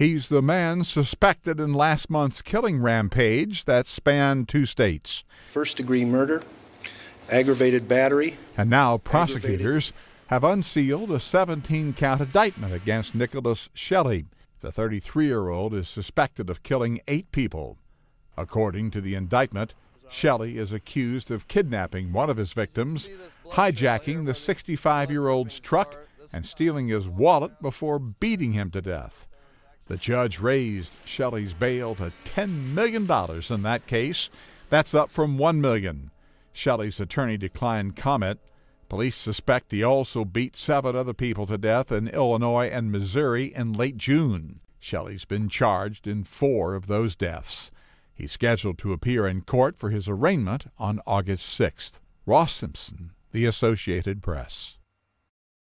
He's the man suspected in last month's killing rampage that spanned two states. First-degree murder, aggravated battery. And now prosecutors have unsealed a 17-count indictment against Nicholas Sheley. The 33-year-old is suspected of killing 8 people. According to the indictment, Sheley is accused of kidnapping one of his victims, hijacking the 65-year-old's truck, and stealing his wallet before beating him to death. The judge raised Sheley's bail to $10 million in that case. That's up from $1 million. Sheley's attorney declined comment. Police suspect he also beat 7 other people to death in Illinois and Missouri in late June. Sheley's been charged in 4 of those deaths. He's scheduled to appear in court for his arraignment on August 6th. Ross Simpson, The Associated Press.